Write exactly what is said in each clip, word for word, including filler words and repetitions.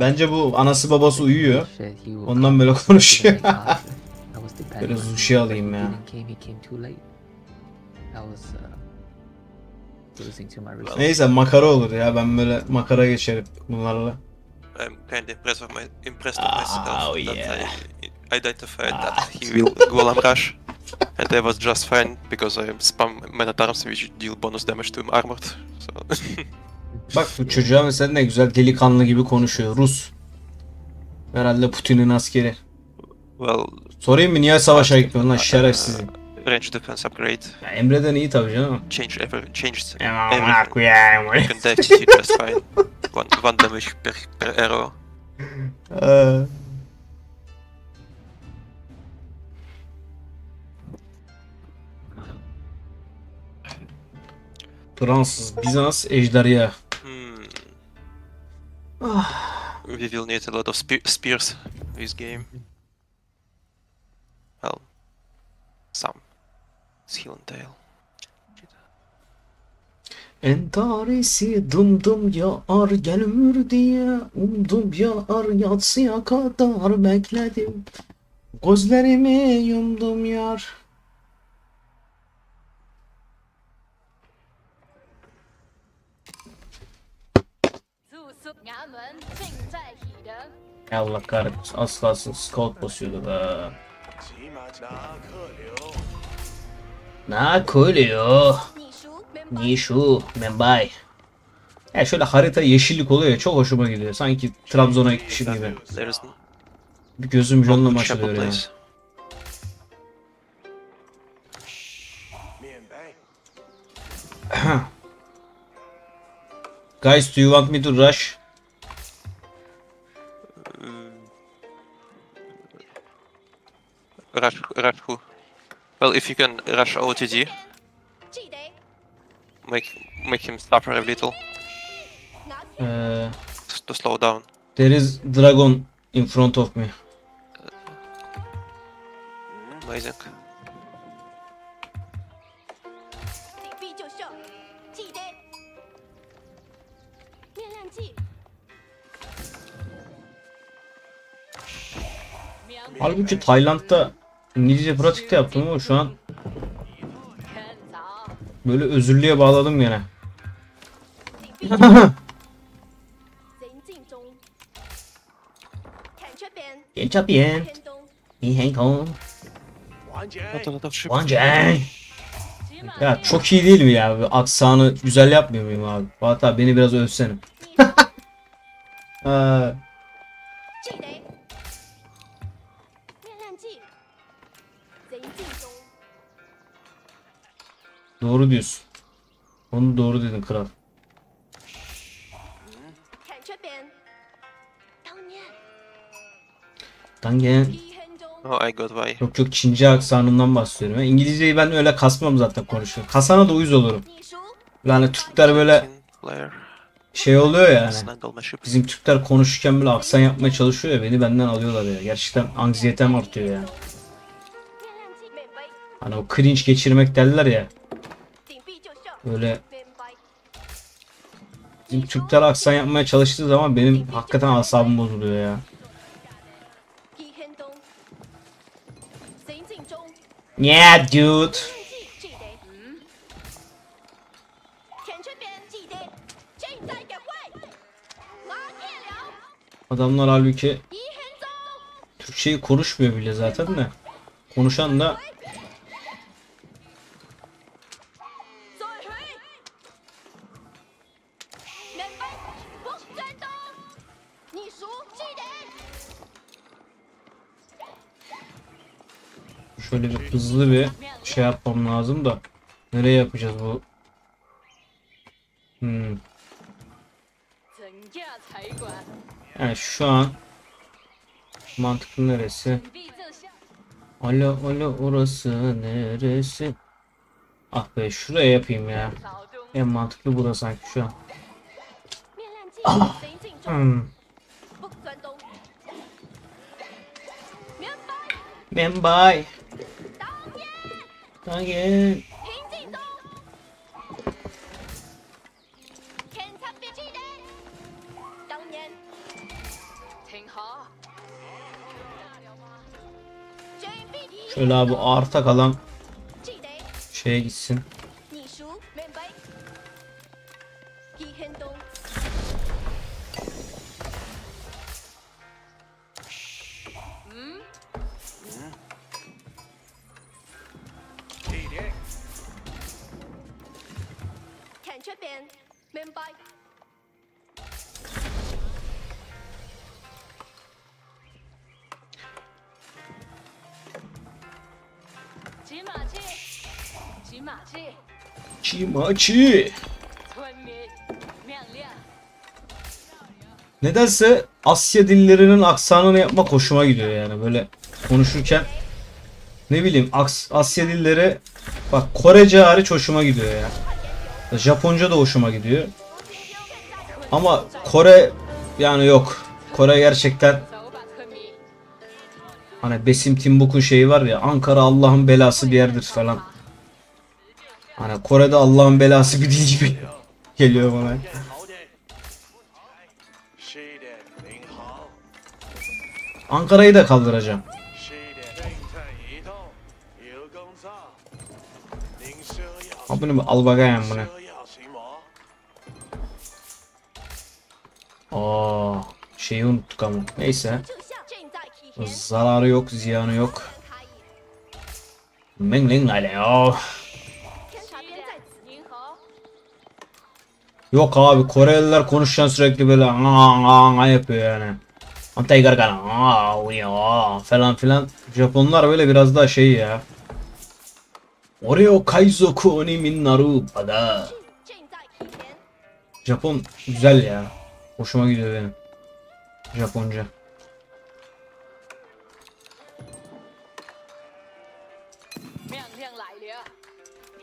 Bence bu anası babası uyuyor. Ondan böyle konuşuyor. Böyle sushi alayım ya. Neyse makara olur ya, ben böyle makara geçerim bunlarla. I'm kind of impressed with my impressed with myself. Oh yeah. I identified that he will Golem Rush, and I was just fine because I spam Man at Arms which deal bonus damage to him armored. So. Bak bu çocuğa mesela ne güzel delikanlı gibi konuşuyor. Rus. Herhalde Putin'in askeri. Well. Sorayım mı niye savaşa gitmiyorsun lan şerefsizim? Range defense upgrade. Ya Emre'den iyi tabii canım. Change ever changes. Everything. Can deck you just fine. One, one damage per, per arrow. Uh. Fransız, Bizans, ejderha. Hmm. Ah. We will need a lot of spe spears this game. Well, some. It's Hill and Tail. En tarisi dumdum yağar gelmür diye umdum yağar yatsıya kadar bekledim. Gözlerimi yumdum yar. Allah kahretsin, aslasın scout basıyordu da. Nakuluyor. Nishu, Mumbai. Ya şöyle harita yeşillik oluyor ya, çok hoşuma gidiyor. Sanki Trabzon'a gitmişim gibi. Bir gözüm canlı maçlıyor ya. Guys, do you want me to rush? Rush, rush who? Well, if you can rush O T D. Make make him suffer a little. Uh, to slow down. There is dragon in front of me. Amazing. Halbuki Tayland'da İngilizce pratikte yaptım ama şu an böyle özürlüğe bağladım gene. Ya çok iyi değil mi ya? Aksanı güzel yapmıyor muyum abi? Fatih abi beni biraz övsene. Doğru diyorsun. Onu doğru dedin kral. Tangen. Oh, I got why. Çok çok Çince aksanından bahsediyorum. İngilizceyi ben öyle kasmam zaten konuşuyor. Kasana da uyuz olurum. Yani Türkler böyle şey oluyor yani. Bizim Türkler konuşurken böyle aksan yapmaya çalışıyor ya, beni benden alıyorlar ya. Gerçekten anksiyetem artıyor ya. Hani o cringe geçirmek derler ya. Böyle bizim Türkler aksan yapmaya çalıştığı zaman benim hakikaten asabım bozuluyor ya. Yeah dude. Adamlar halbuki Türkçeyi konuşmuyor bile zaten de. Konuşan da şöyle bir hızlı bir şey yapmam lazım da nereye yapacağız bu? Hmm. Yani şu an mantıklı neresi? Alo alo orası neresi? Ah be şuraya yapayım ya. En mantıklı burada sanki şu an. Ah. Hmm. Mumbai. Tangen. Şöyle abi arta kalan şeye gitsin. Çimaçi. Nedense Asya dillerinin aksanını yapmak hoşuma gidiyor yani, böyle konuşurken ne bileyim As Asya dilleri, bak Korece hariç hoşuma gidiyor ya. Yani. Japonca da hoşuma gidiyor. Ama Kore yani yok. Kore gerçekten hani Besim Timbuk'un şeyi var ya, Ankara Allah'ın belası bir yerdir falan. Hani Kore'de Allah'ın belası bir dil gibi geliyor bana. Ankara'yı da kaldıracağım. Abi bunu al bakayım bunu. Aa, şeyi unuttuk ama neyse. Zararı yok, ziyanı yok. Mengling alıyor. Yok abi, Koreliler konuşan sürekli böyle aa yapıyor yani. Antay gargana aa falan filan. Japonlar böyle biraz daha şey ya. Oreo kaizoku oni min naru pada. Japon güzel ya. Hoşuma gidiyor benim. Japonca.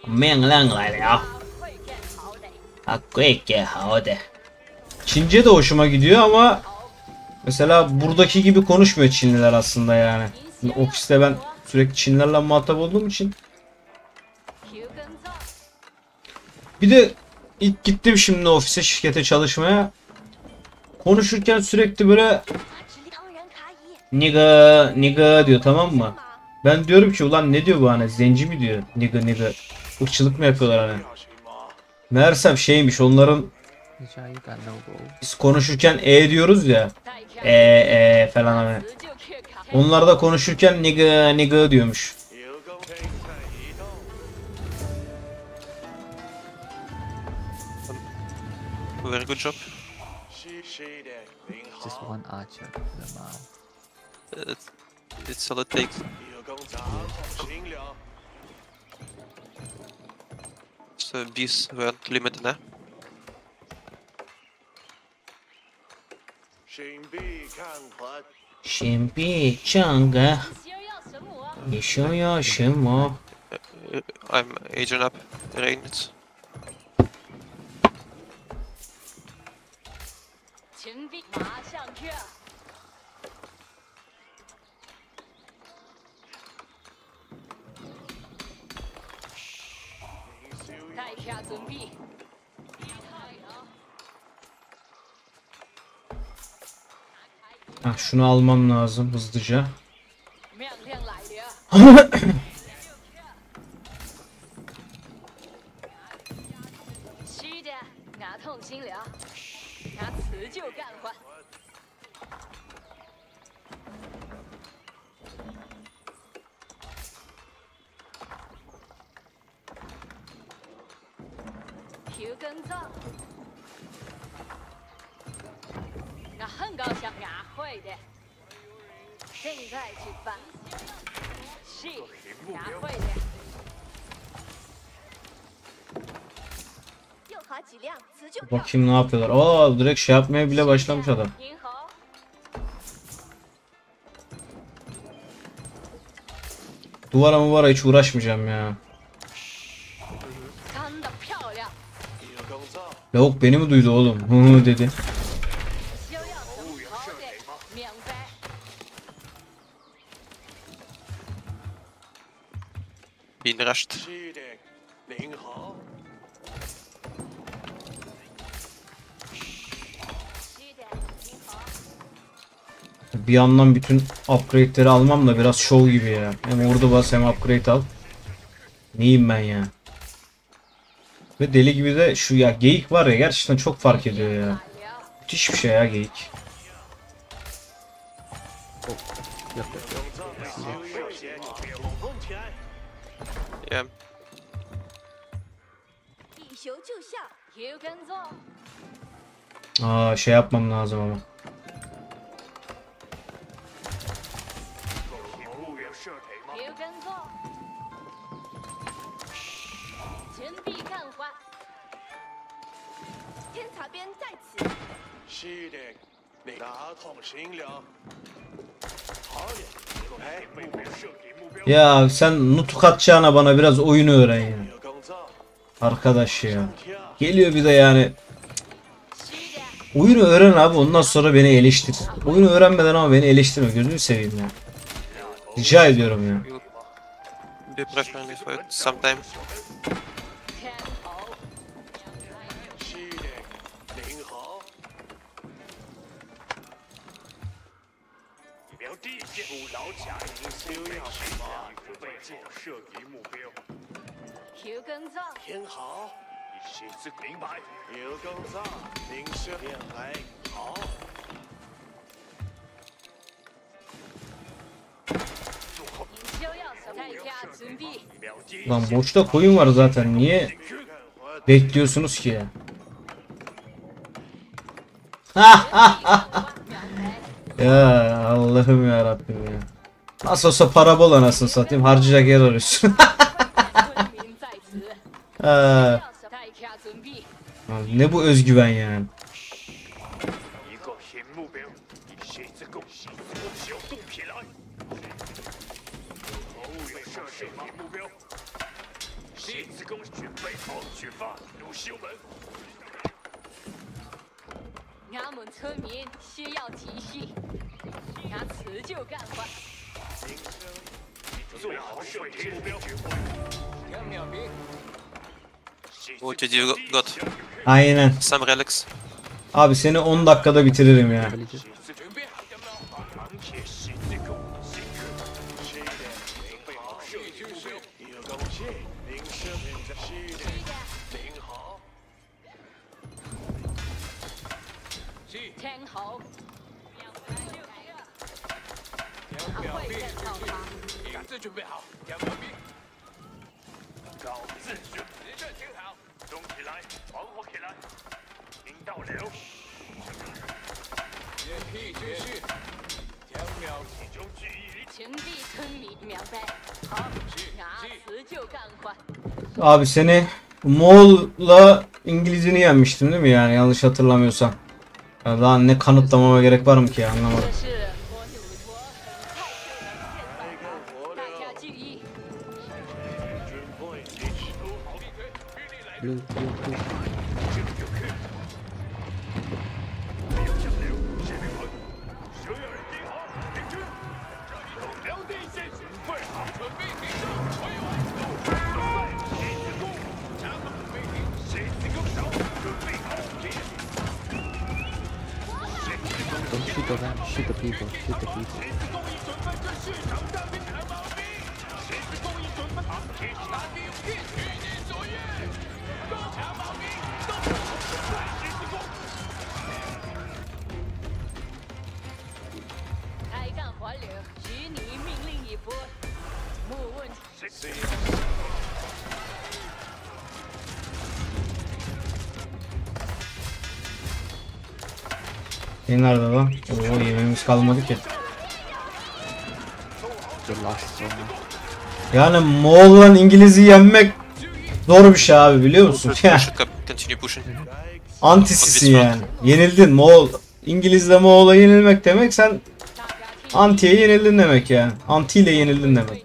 Meng lang lai liao. Çince de hoşuma gidiyor ama mesela buradaki gibi konuşmuyor Çinliler aslında yani. Şimdi ofiste ben sürekli Çinlilerle muhatap olduğum için. Bir de ilk gittim şimdi ofise, şirkete çalışmaya. Konuşurken sürekli böyle niga niga diyor, tamam mı? Ben diyorum ki ulan ne diyor bu, hani zenci mi diyor, niga niga ırkçılık mı yapıyorlar hani. Meğersem şeymiş onların, biz konuşurken e diyoruz ya, e e falan hani. Onlar da konuşurken niga niga diyormuş. Very good job. Just one archer per mile. It's, it's all it takes. So bees weren't limited, eh? Shimbi Changa. Nishoyo Shimo. I'm aging up the reins. Ah, şunu almam lazım hızlıca. Bakayım ne yapıyorlar. Oo, direkt şey yapmaya bile başlamış adam. Duvara muvara hiç uğraşmayacağım ya. Lavuk beni mi duydu oğlum? Hı dedi. Bin raştı. Bir yandan bütün upgrade'leri almam da biraz show gibi ya. Hem ordu bas hem upgrade al. Neyim ben ya. Ve deli gibi de şu ya geyik var ya, gerçekten çok fark ediyor ya. Müthiş bir şey ya geyik. Yeah. Aa, şey yapmam lazım ama. Ya sen nutuk atacağına bana biraz oyunu öğren ya. Arkadaş ya. Geliyor bir de yani. Oyunu öğren abi, ondan sonra beni eleştir. Oyunu öğrenmeden ama beni eleştirme, gözünü seveyim ya. Rica ediyorum ya. Lan boşta koyun var zaten, niye bekliyorsunuz ki ya? Ya Allah'ım ya Rabbim ya. Nasıl olsa para bol anasını satayım, harcayacak yer arıyorsun. Ne bu özgüven yani. Aynen. Abi seni on dakikada bitiririm ya. Abi seni Moğol'la İngiliz'ini yenmiştim değil mi yani, yanlış hatırlamıyorsam. Ya daha ne kanıtlamama gerek var mı ki, anlamadım. E nerede lan? Oo, yemeğimiz kalmadı ki. Yani Moğol'la İngiliz'i yenmek zor bir şey abi, biliyor musun? Antisisin yani. Yenildin Moğol. İngiliz'le Moğol'a yenilmek demek sen Anti'ye yenildin demek yani. Anti ile yenildin demek.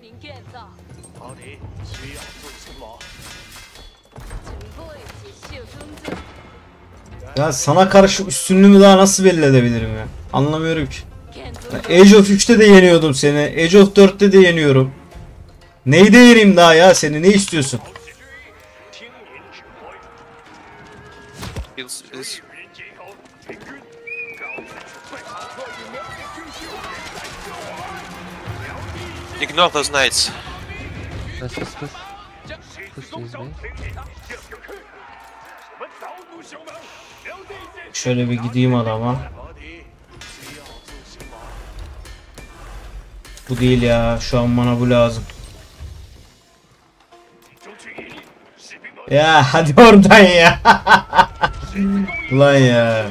Ya sana karşı üstünlüğümü daha nasıl belli edebilirim ya? Anlamıyorum ki. Ya Age of üçte de yeniyordum seni. Age of dörtte de yeniyorum. Neyi de yeneyim daha ya seni? Ne istiyorsun? Ignore those knights. Let's just push. Push these me. Şöyle bir gideyim adama. Bu değil ya. Şu an bana bu lazım. Ya hadi oradan ya. Ulan ya.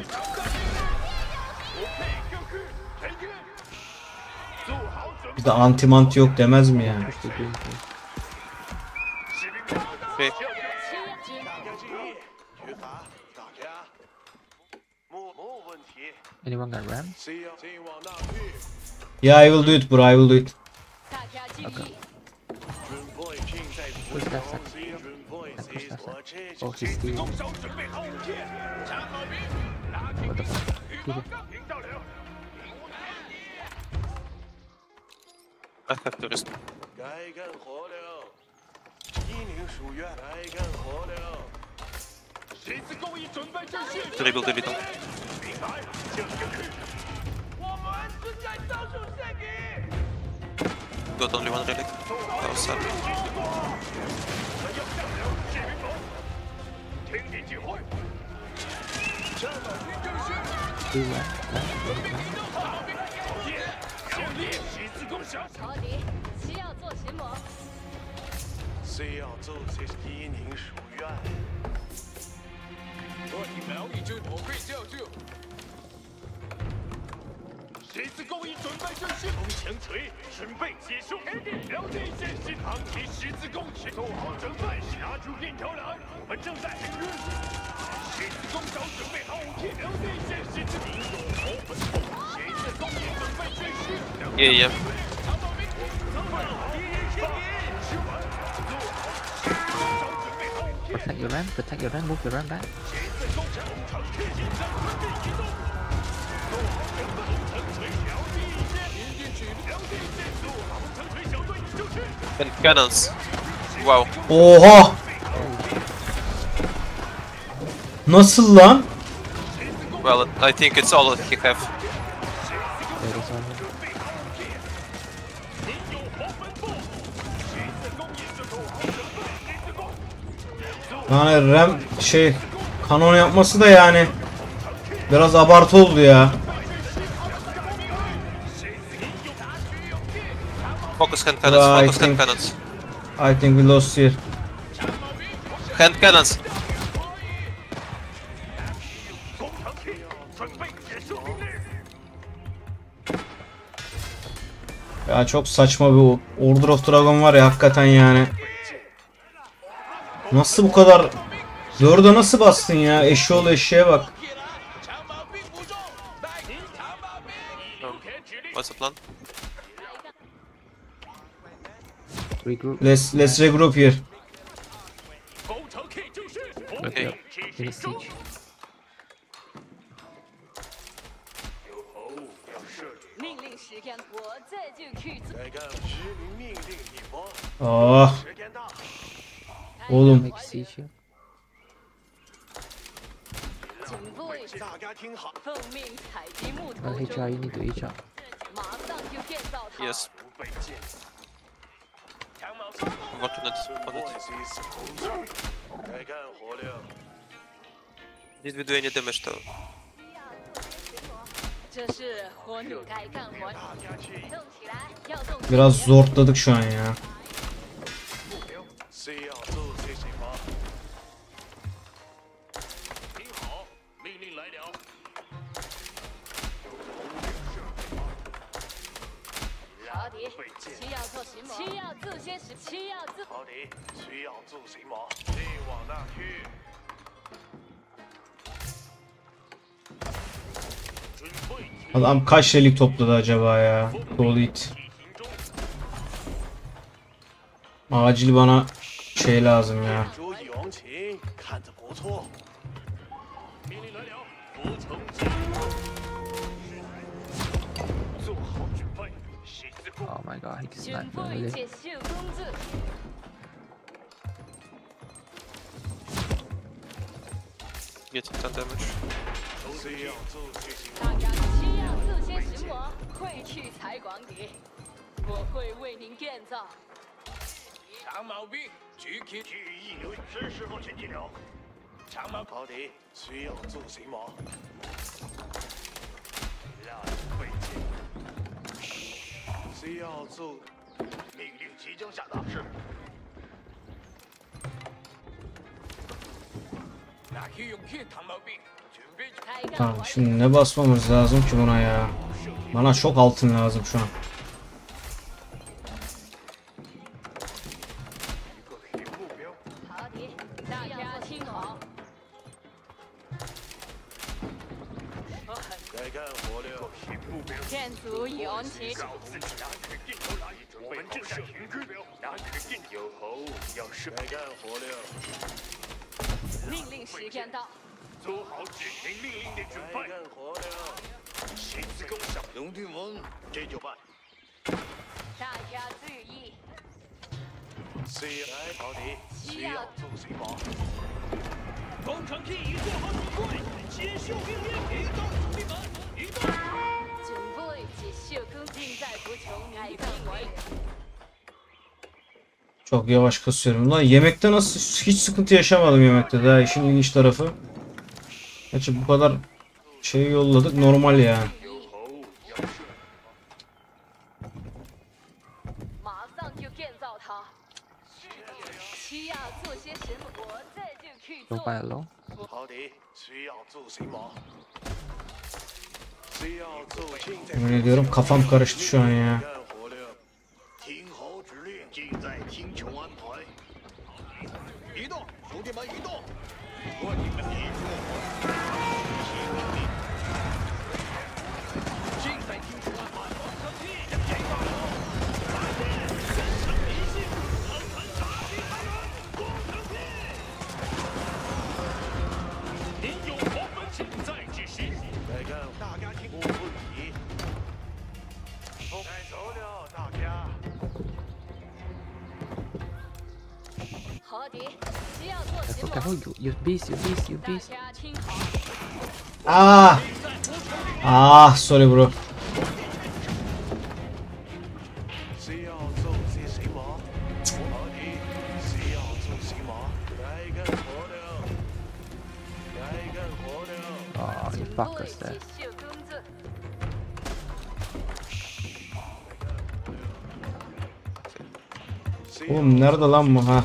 Bir de anti manti yok demez mi ya? Peki. Anyone got ram? Yeah, I will do it, bro. I will do it. Okay. Who's that? Who's that? Oh, he's stealing. What the fuck? I have to rest. Triple division. Got only one relic. Oh, sorry. Yeah, yeah. Protect your ramp, protect your ramp, move your ramp back. And cannons. Wow. Oha! Nasıl lan? Well, I think it's all that he have. Yani RAM şey kanon yapması da yani biraz abartı oldu ya. Focus hand cannons, uh, focus hand cannons. I think we lost here. Hand cannons. Ya çok saçma bir Order of Dragon var ya hakikaten yani. Nasıl bu kadar dörde nasıl bastın ya? Eşeğoğlu eşeğe bak. What's the plan? Regroup. Let's let's regroup here. Okay. Oh. Oğlum. Yes. Did we do any damage though? Biraz zorladık şu an ya. Adam kaç relik topladı acaba ya? Golit. Acil bana şey lazım ya. Oh my god, he can snipe really. Gerçekten damage. 财管理，我会为您建造。长毛兵，主揭去醫療，需是目前醫療。長毛，我哋需要做什麼？讓推薦，需要做命令即將下達。是。Tamam şimdi ne basmamız lazım ki buna ya? Bana çok altın lazım şu an. Çok yavaş kasıyorum. Lan yemekte nasıl hiç sıkıntı yaşamadım yemekte daha işin ilginç tarafı. Gerçi bu kadar şeyi yolladık normal ya. Yani. Yemin ediyorum kafam karıştı şu an ya. Ah, ah, sorry bro. Oh, you fuckers there. Oğlum nerede lan bu ha?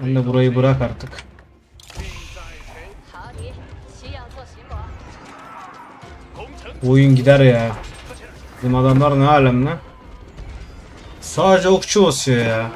Ben de burayı bırak artık. Oyun gider ya. Bizim adamlar ne alem ne? Sadece okçu basıyor ya.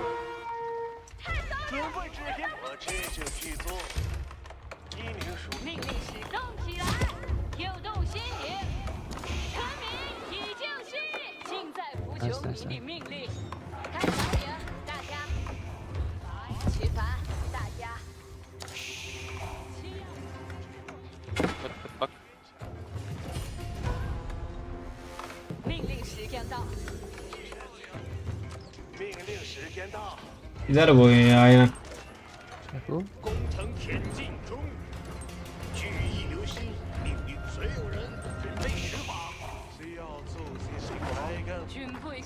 Gider bu oyun ya aynen.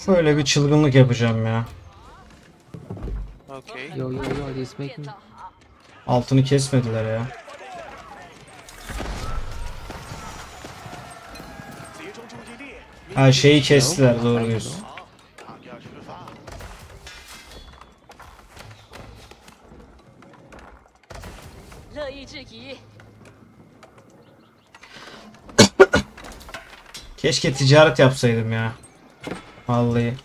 Böyle bir çılgınlık yapacağım ya. Altını kesmediler ya. Ha şeyi kestiler doğru diyorsun. Keşke ticaret yapsaydım ya. Vallahi.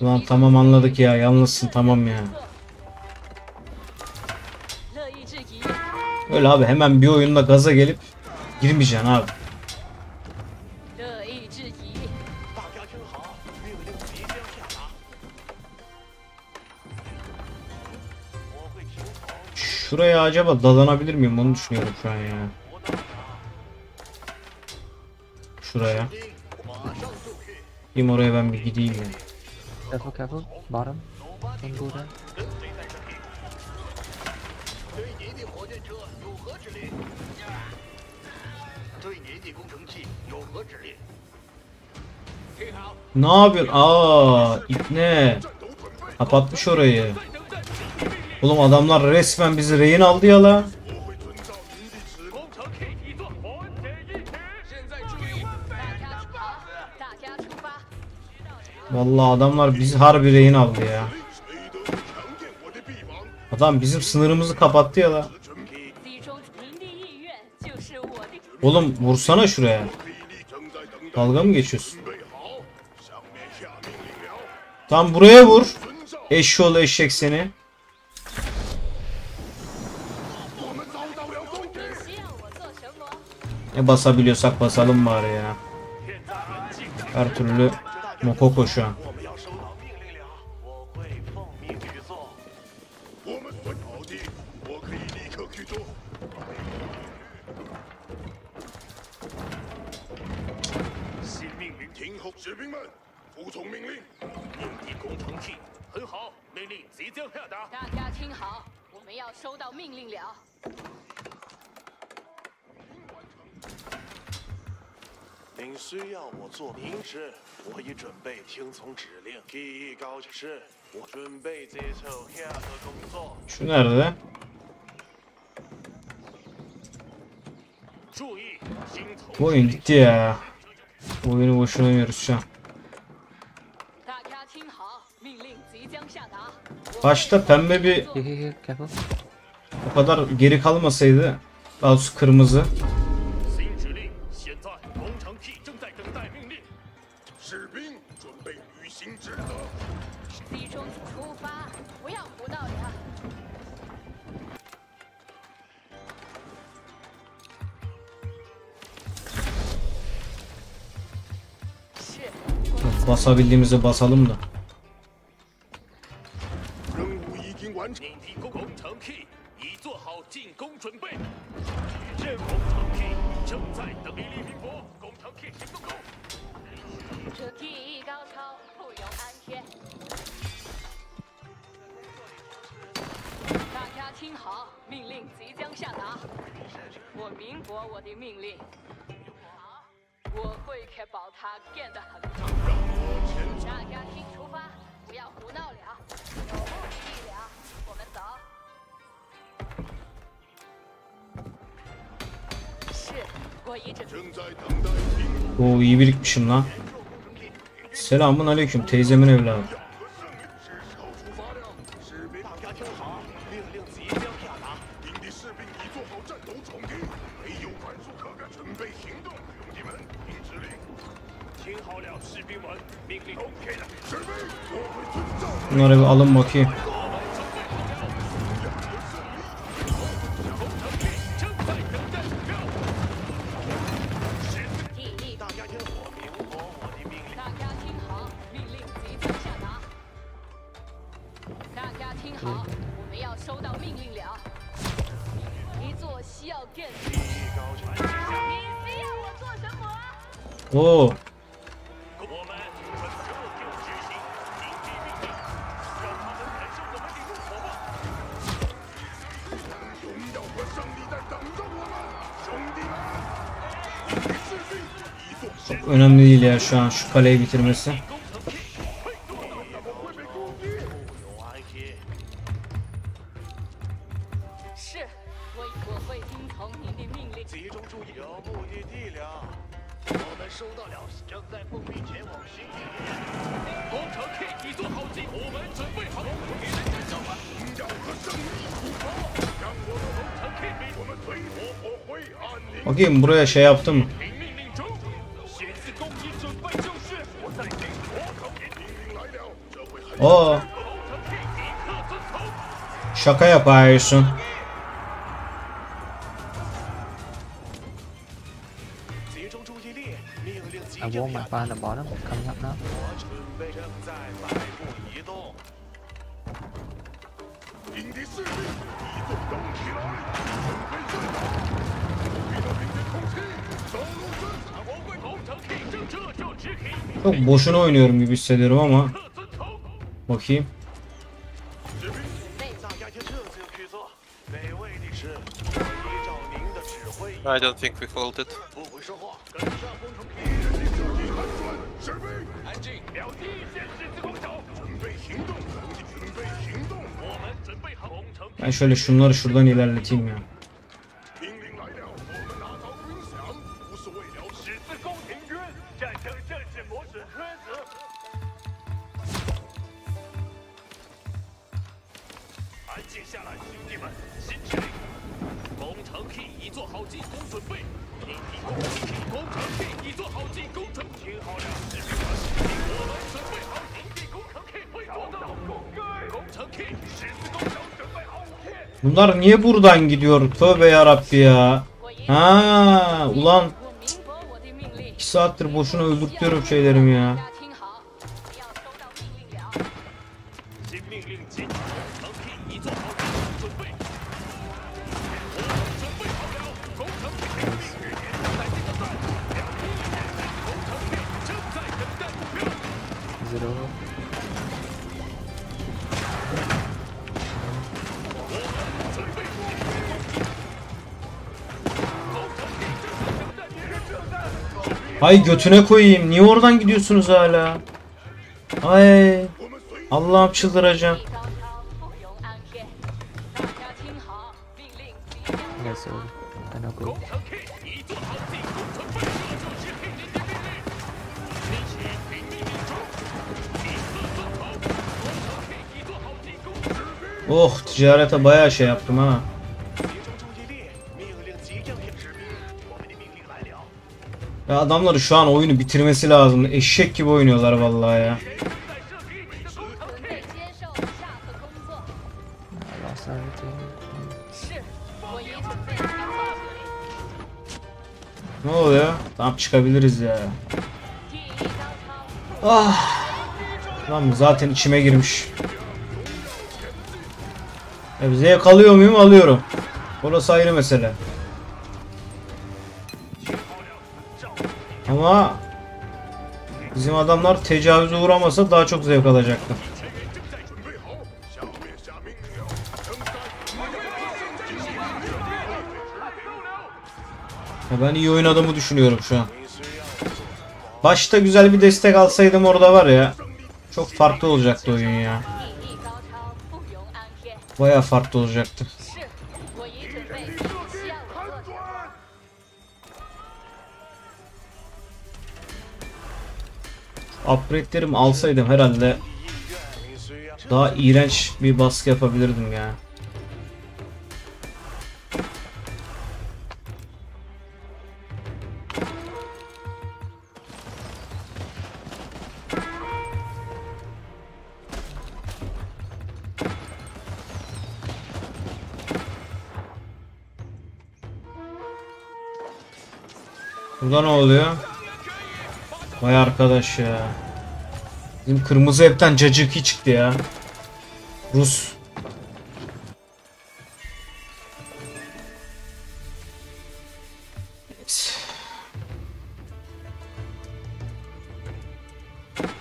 Ulan tamam anladık ya, yalnızsın tamam ya. Öyle abi hemen bir oyunda gaza gelip girmeyeceksin abi. Şuraya acaba dadanabilir miyim onu düşünüyorum şu an ya. Şuraya. Gideyim oraya, ben bir gideyim ya. Careful, careful. Bottom. Don't go there. Ne yapıyorsun? Aa, ipne. Kapatmış orayı. Oğlum adamlar resmen bizi rehin aldı ya la. Vallahi adamlar bizi harbi rehin aldı ya. Adam bizim sınırımızı kapattı ya la. Oğlum vursana şuraya. Dalga mı geçiyorsun? Tam buraya vur. Eşşoğlu eşek seni. Ne basabiliyorsak basalım bari ya. Her türlü mokoko şu an. Şu nerede? Bu oyun gitti ya. Bu oyunu boşuna oynuyoruz şu an. Başta pembe bir o kadar geri kalmasaydı, daha doğrusu kırmızı. Basabildiğimizi basalım da. Oo, iyi birikmişim lan. Selamun aleyküm teyzemin evladı. Bunları bir alın bakayım. Oo. Çok önemli değil ya şu an şu kaleyi bitirmesi. Bakayım buraya şey yaptım mı? Oo. Şaka yapıyorsun. Çok boşuna oynuyorum gibi hissediyorum ama bakayım. I don't think we hold it. Ben şöyle şunları şuradan ilerleteyim ya. Bunlar niye buradan gidiyor? Tövbe yarabbi ya. Ha, ulan iki saattir boşuna öldürtüyorum şeylerim ya. Ay götüne koyayım. Niye oradan gidiyorsunuz hala? Ay Allah'ım çıldıracağım. Oh, ticarete bayağı şey yaptım ha. Ya adamları şu an oyunu bitirmesi lazım. Eşek gibi oynuyorlar vallahi ya. Ne oluyor? Tam çıkabiliriz ya. Ah. Lan zaten içime girmiş. E bize yakalıyor muyum? Alıyorum. Orası ayrı mesele. Ama bizim adamlar tecavüze uğramasa daha çok zevk alacaktım. Ben iyi oynadığımı düşünüyorum şu an. Başta güzel bir destek alsaydım orada var ya, çok farklı olacaktı oyun ya. Bayağı farklı olacaktı. Upgrade'lerimi alsaydım herhalde daha iğrenç bir baskı yapabilirdim ya. Burada ne oluyor? Vay arkadaş ya. Bizim kırmızı hepten cacık iyi çıktı ya. Rus.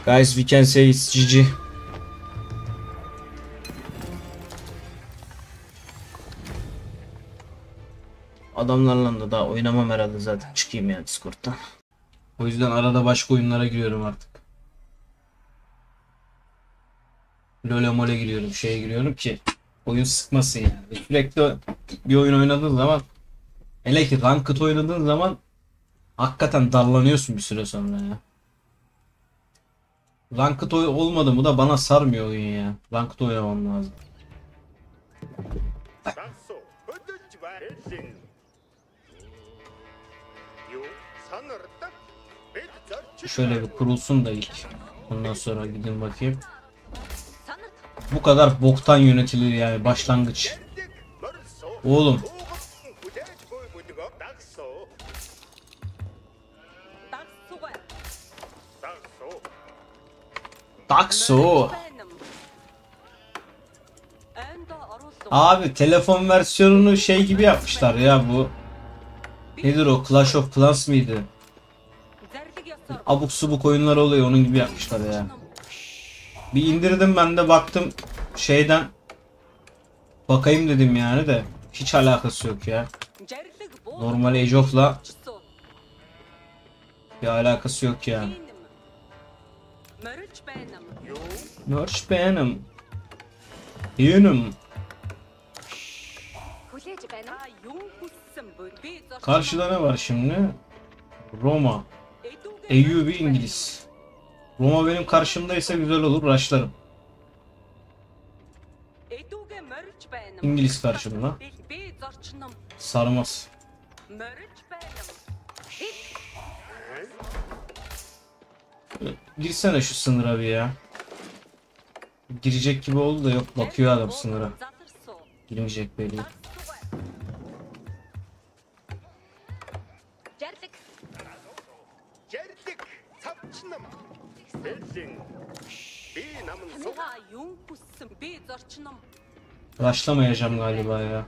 Guys, we can say it's G G. Adamlarla da daha oynamam herhalde zaten. Çıkayım ya Discord'dan. O yüzden arada başka oyunlara giriyorum artık. LoL'e mole giriyorum, şeye giriyorum ki oyun sıkmasın yani. Sürekli bir oyun oynadığın zaman, hele ki ranked oynadığın zaman hakikaten darlanıyorsun bir süre sonra ya. Ranked olmadı mı da bana sarmıyor oyun ya. Ranked oynamam lazım. Şöyle bir kurulsun da ilk. Ondan sonra gidin bakayım. Bu kadar boktan yönetilir yani başlangıç. Oğlum. Dakso. Abi telefon versiyonunu şey gibi yapmışlar ya bu. Nedir o? Clash of Clans mıydı? Abuk subuk oyunlar oluyor, onun gibi yapmışlar ya. Bir indirdim ben de, baktım şeyden. Bakayım dedim yani de. Hiç alakası yok ya. Normal Age of'la bir alakası yok ya. Merch benim. Yunum. Karşıda ne var şimdi? Roma. Eyyubi İngiliz. Roma benim karşımdaysa güzel olur, rushlarım. İngiliz karşımda. Sarmaz. Girsene şu sınıra bir ya. Girecek gibi oldu da yok, bakıyor adam sınıra. Girmeyecek belli. Başlamayacağım galiba ya.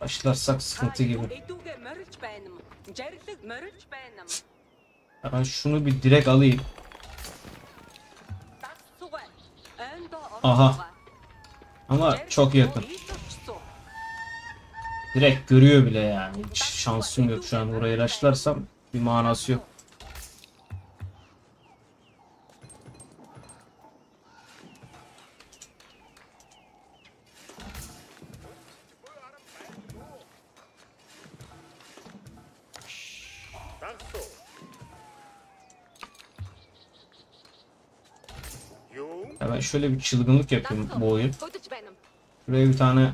Başlarsak sıkıntı gibi. Ben şunu bir direkt alayım. Aha. Ama çok yakın. Direkt görüyor bile yani. Hiç şansım yok şu an. Burayı raşlarsam bir manası yok. Ben şöyle bir çılgınlık yapayım bu oyun. Buraya bir tane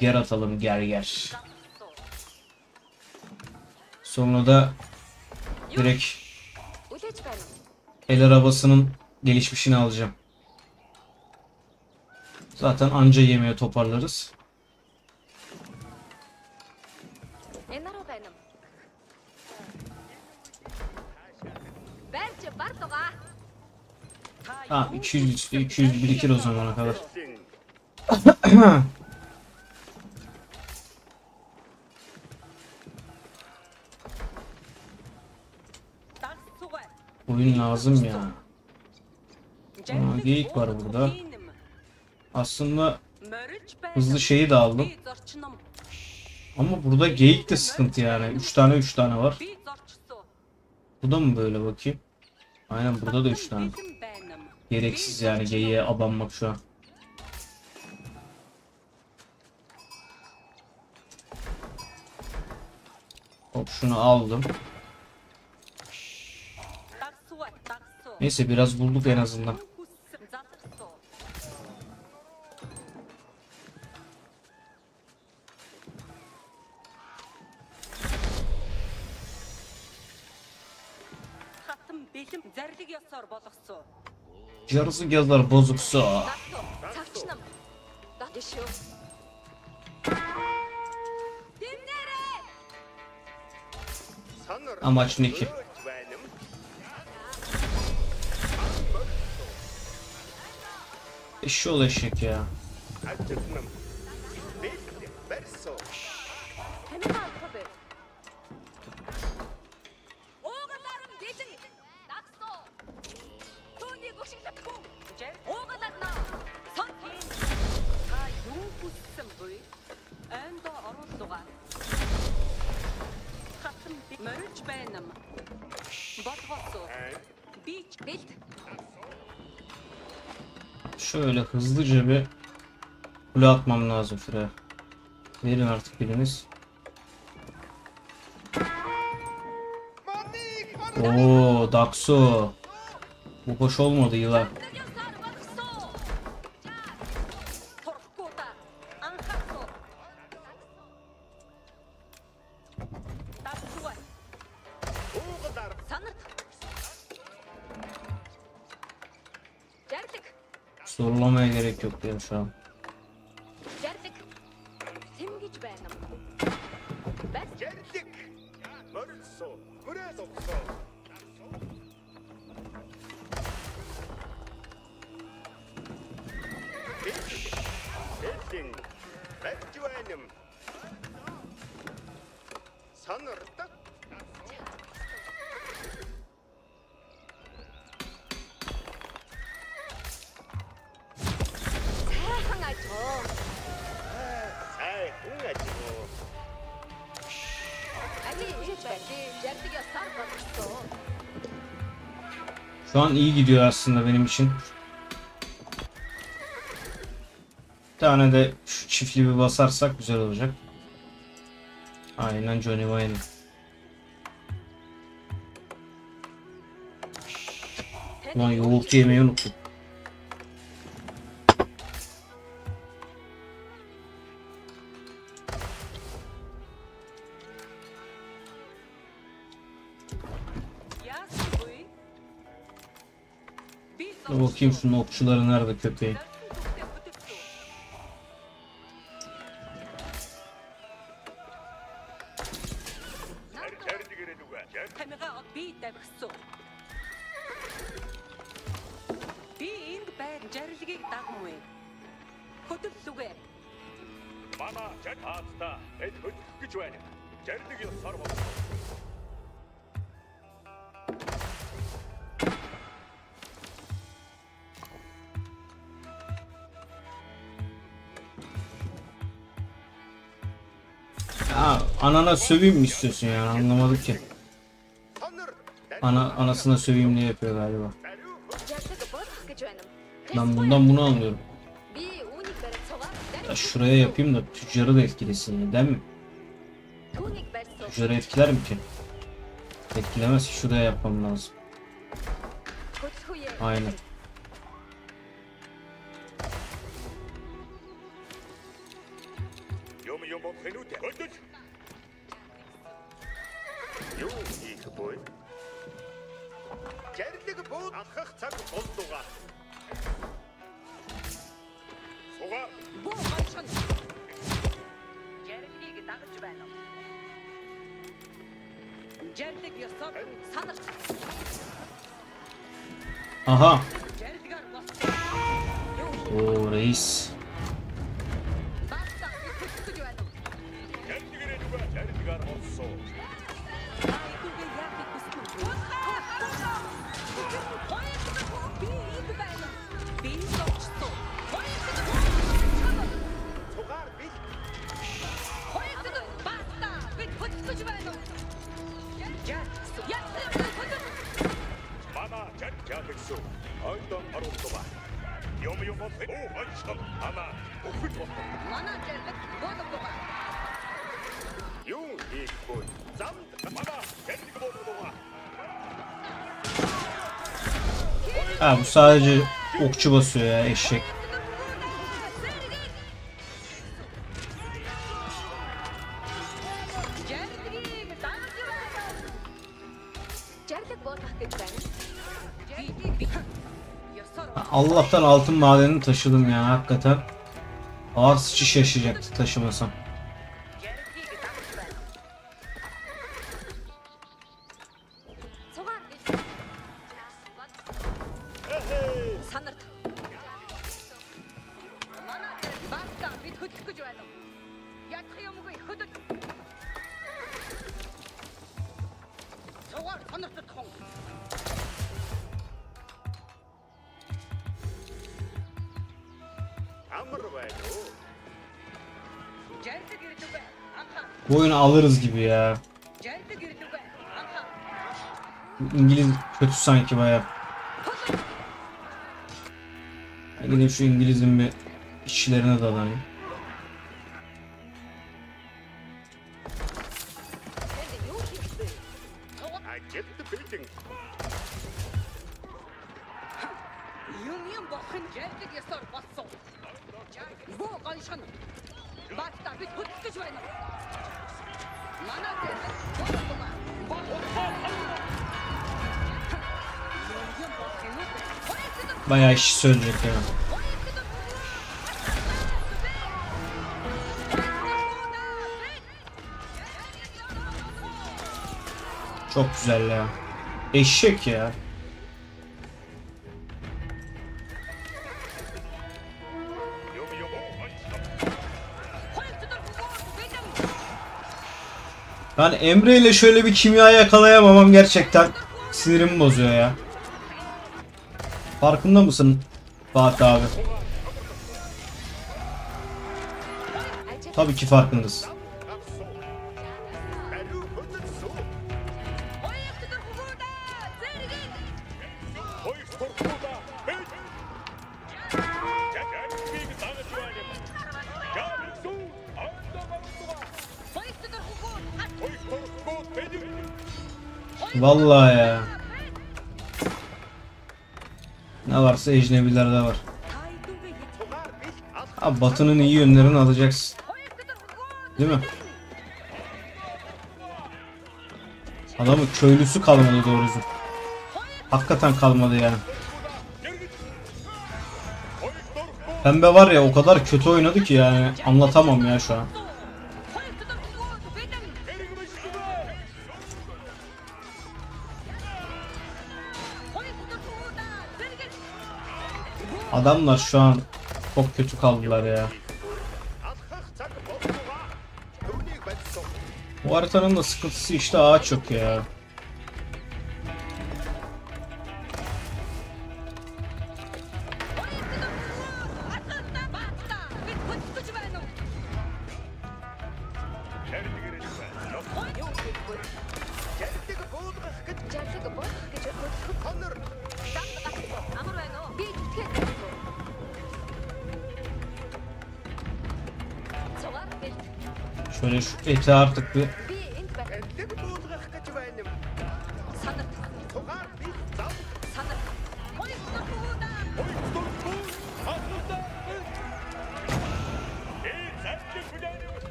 ger atalım, ger ger. Sonra da direkt el arabasının gelişmişini alacağım. Zaten anca yemeğe toparlarız. Tamam, iki yüz, iki yüz birikir o zamana kadar. Oyun lazım ya. Aa, geyik var burada. Aslında hızlı şeyi de aldım. Ama burada geyik de sıkıntı yani. üç tane üç tane var. Bu da mı böyle bakayım? Aynen, burada da üç tane. Gereksiz yani geyiğe abanmak şu an. Hop, şunu aldım. Neyse, biraz bulduk en azından. Yarısı gözler bozuksa. Amaç ne ki? Eşşoğlu eşek ya. Şöyle hızlıca bir kule atmam lazım şuraya. Verin artık biriniz. Oo, Daksu. Bu hoş olmadı yılan. Zorlamaya gerek yok diyorum şu an. Şu an iyi gidiyor aslında benim için. Bir tane de şu çiftliği bir basarsak güzel olacak. Aynen Johnny Wayne. Ulan yoğurt yemeyi unuttum. Dur bakayım şunun okçuları nerede köpeği. Aa, anana söveyim mi istiyorsun yani, anlamadık ki. Ana, anasına söveyim diye yapıyor galiba. Ben bundan bunu anlıyorum. Ya şuraya yapayım da tüccarı da etkilesin, değil mi? Tüccarı etkiler mi ki? Etkilemez ki, şuraya yapmam lazım. Aynen. Aha. Oo reis. Ha bu sadece okçu basıyor ya, eşek. Allah'tan altın madenini taşıdım ya, hakikaten. Ağır sıçış yaşayacaktı taşımasam. Bu oyunu alırız gibi ya. İngiliz kötü sanki bayağı. Gidip şu İngiliz'in bir işçilerine dadanayım. Bayağı iş söyleyecek ya. Çok güzel ya. Eşek ya. Yani Emre ile şöyle bir kimya yakalayamamam gerçekten sinirimi bozuyor ya. Farkında mısın Fatih abi? Tabii ki farkındasın. Vallahi ya. Ne varsa ecnebilerde var. Abi Batı'nın iyi yönlerini alacaksın. Değil mi? Adamın köylüsü kalmadı doğrusu. Hakikaten kalmadı yani. Pembe var ya, o kadar kötü oynadı ki yani anlatamam ya şu an. Adamlar şu an çok kötü kaldılar ya. Bu haritanın da sıkıntısı işte ağaç yok ya. Şöyle şu eti artık bir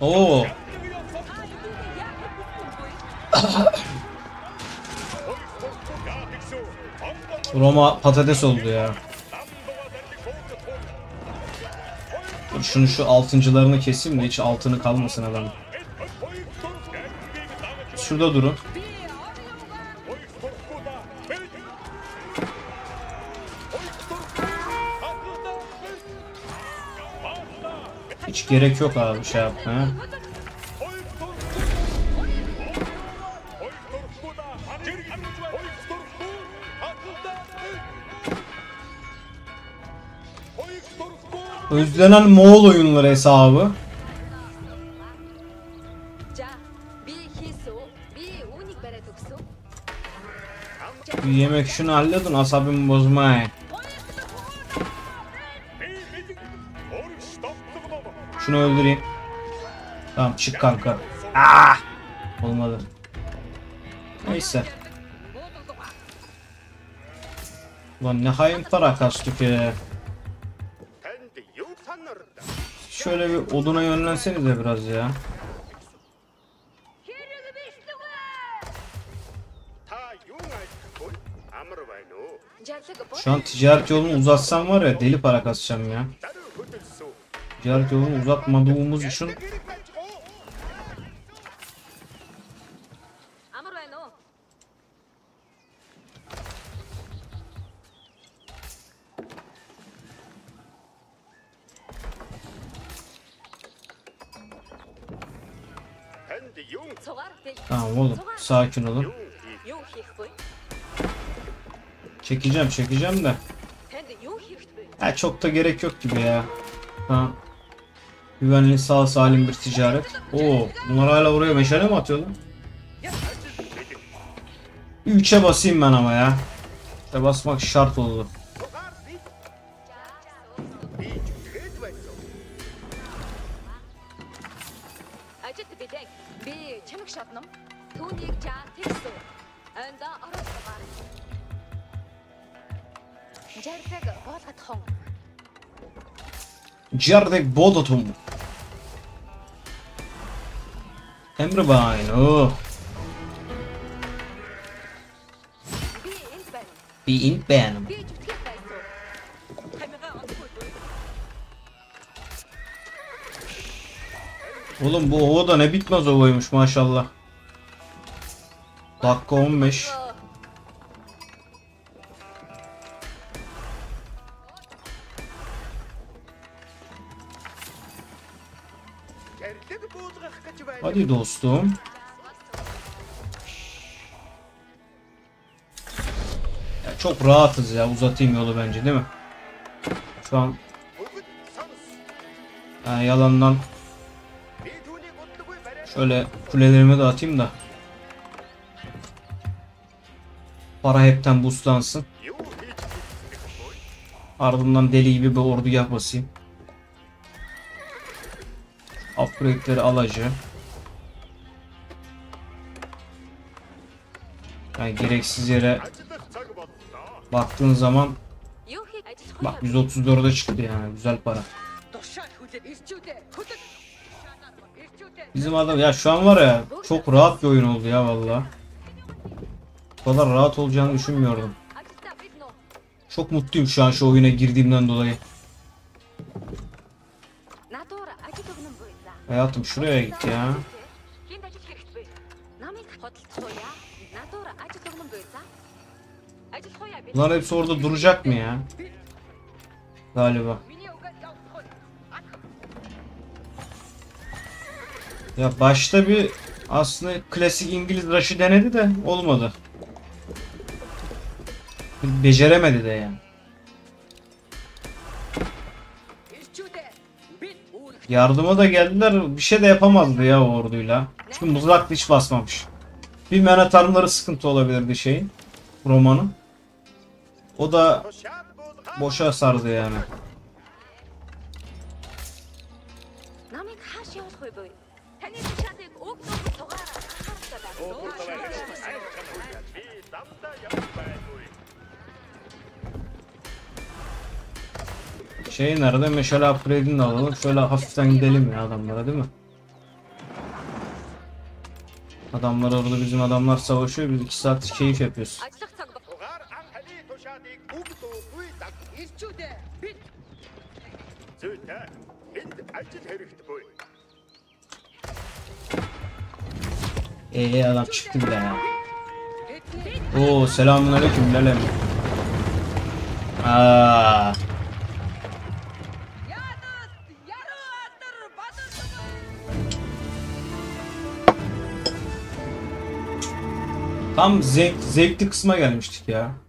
Oo. Roma patates oldu ya. Dur şunu, şu altıncılarını keseyim de hiç altını kalmasın adam. Şurada durun. Hiç gerek yok abi şey yapmaya. Özlenen Moğol oyunları hesabı. Bir yemek şunu halledin, asabımı bozmayın. Şunu öldüreyim. Tamam çık kanka. Ah! Olmadı. Neyse. Ulan ne hain tarakastı ki. Şöyle bir oduna yönlensenize biraz ya. Şu an ticaret yolunu uzatsam var ya, deli para kasacağım ya. Ticaret yolunu uzatmadığımız için. Tamam oğlum, sakin olun. Çekeceğim çekeceğim de. Ha, çok da gerek yok gibi ya. Ha. Güvenli, sağ salim bir ticaret. Oo, bunlar hala oraya meşale mi atıyorlar? üçe basayım ben ama ya. İşte basmak şart oldu. Cerdek Bodotum. Emrebayn. Oh. Bir in ben. Oğlum bu oda ne bitmez olaymış maşallah. Dakika on beş. Hadi dostum. Ya çok rahatız ya, uzatayım yolu bence değil mi? Şu an yani yalandan şöyle kulelerimi de atayım da para hepten buslansın. Ardından deli gibi bir ordu yapmasayım. Alt projektörü alıcı. Yani gereksiz yere baktığın zaman bak yüz otuz dört'e çıktı yani, güzel para. Bizim adam ya şu an var ya, çok rahat bir oyun oldu ya vallahi. Bu kadar rahat olacağını düşünmüyordum. Çok mutluyum şu an şu oyuna girdiğimden dolayı. Hayatım şuraya git ya. Bunlar hepsi orada duracak mı ya? Galiba. Ya başta bir aslında klasik İngiliz rush'ı denedi de olmadı. Beceremedi de yani. Yardıma da geldiler, bir şey de yapamazdı ya orduyla. Çünkü mızrak hiç basmamış. Bir menatarları sıkıntı olabilirdi şeyin, romanın. O da boşa sardı yani. Şey nerede? Meşale upgrade'ini alalım. Şöyle hafiften gidelim ya adamlara, değil mi? Adamlar orada, bizim adamlar savaşıyor. Biz iki saattir keyif yapıyoruz. Eee adam çıktı bile ya. Oo selamünaleyküm lelem. Aaa. Tam zevk, zevkli kısma gelmiştik ya.